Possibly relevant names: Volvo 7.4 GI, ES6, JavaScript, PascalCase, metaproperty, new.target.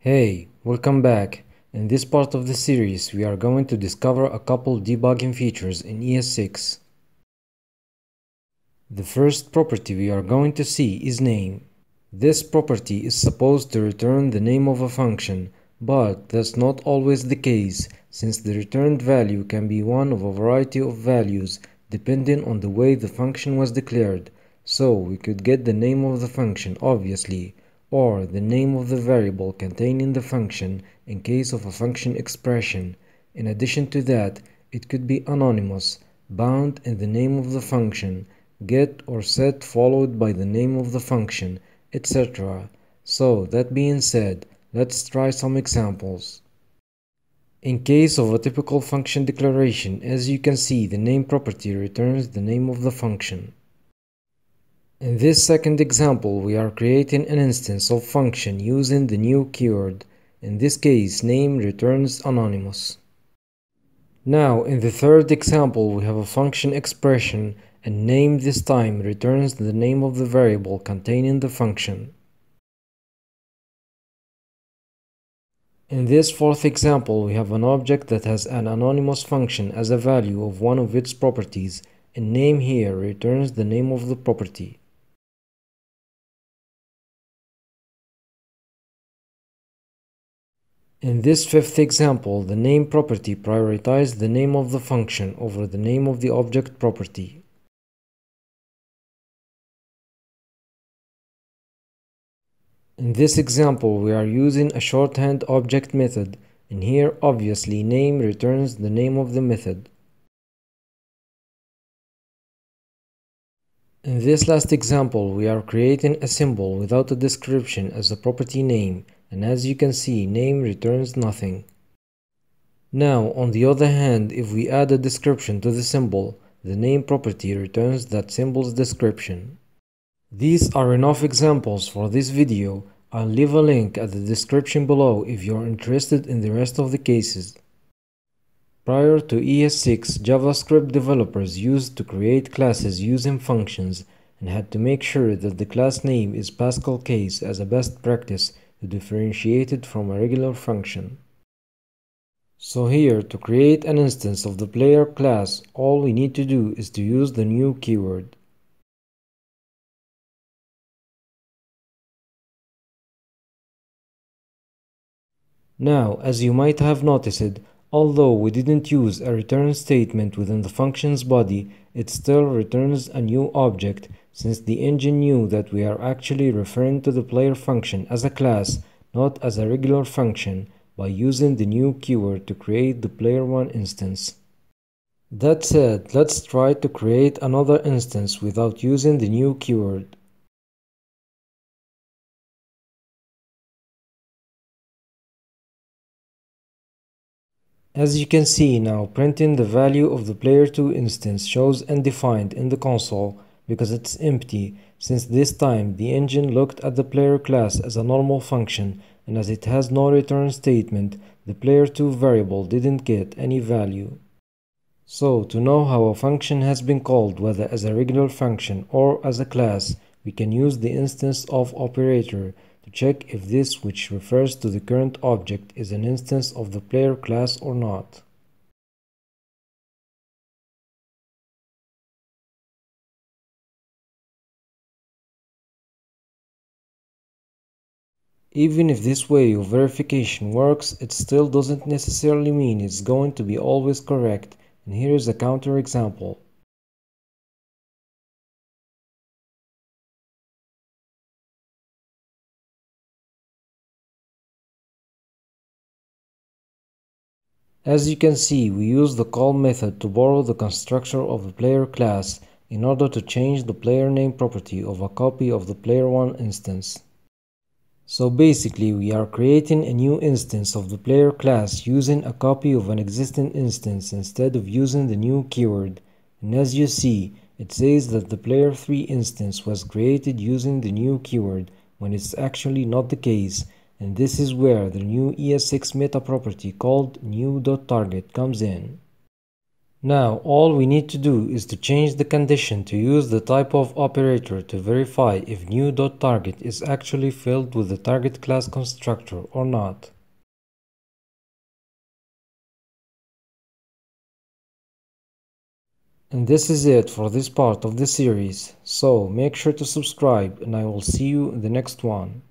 Hey, welcome back. In this part of the series, we are going to discover a couple debugging features in ES6. The first property we are going to see is name. This property is supposed to return the name of a function, but that's not always the case, since the returned value can be one of a variety of values, depending on the way the function was declared. So we could get the name of the function, obviously, or the name of the variable contained in the function in case of a function expression. In addition to that, it could be anonymous, bound in the name of the function, get or set followed by the name of the function, etc. So that being said, let's try some examples. In case of a typical function declaration, as you can see, the name property returns the name of the function. In this second example, we are creating an instance of function using the new keyword. In this case, name returns anonymous. Now, in the third example, we have a function expression, and name this time returns the name of the variable containing the function. In this fourth example, we have an object that has an anonymous function as a value of one of its properties, and name here returns the name of the property. In this fifth example, the name property prioritizes the name of the function over the name of the object property. In this example, we are using a shorthand object method, and here obviously name returns the name of the method. In this last example, we are creating a symbol without a description as a property name, and as you can see, name returns nothing. Now, on the other hand, if we add a description to the symbol, the name property returns that symbol's description. These are enough examples for this video. I'll leave a link at the description below if you're interested in the rest of the cases. Prior to ES6, JavaScript developers used to create classes using functions and had to make sure that the class name is PascalCase as a best practice to differentiate it from a regular function. So here, to create an instance of the player class, all we need to do is to use the new keyword. Now, as you might have noticed, although we didn't use a return statement within the function's body, it still returns a new object, since the engine knew that we are actually referring to the player function as a class, not as a regular function, by using the new keyword to create the player1 instance. That said, let's try to create another instance without using the new keyword. As you can see now, printing the value of the player2 instance shows undefined in the console because it's empty, since this time the engine looked at the player class as a normal function, and as it has no return statement, the player2 variable didn't get any value. So, to know how a function has been called, whether as a regular function or as a class, we can use the instance of operator to check if this, which refers to the current object, is an instance of the player class or not. Even if this way of verification works, it still doesn't necessarily mean it's going to be always correct, and here is a counterexample. As you can see, we use the call method to borrow the constructor of a player class in order to change the player name property of a copy of the player1 instance. So basically, we are creating a new instance of the player class using a copy of an existing instance instead of using the new keyword. And as you see, it says that the player3 instance was created using the new keyword, when it's actually not the case. And this is where the new ES6 meta property called new.target comes in. Now all we need to do is to change the condition to use the type of operator to verify if new.target is actually filled with the target class constructor or not. And this is it for this part of the series, so make sure to subscribe and I will see you in the next one.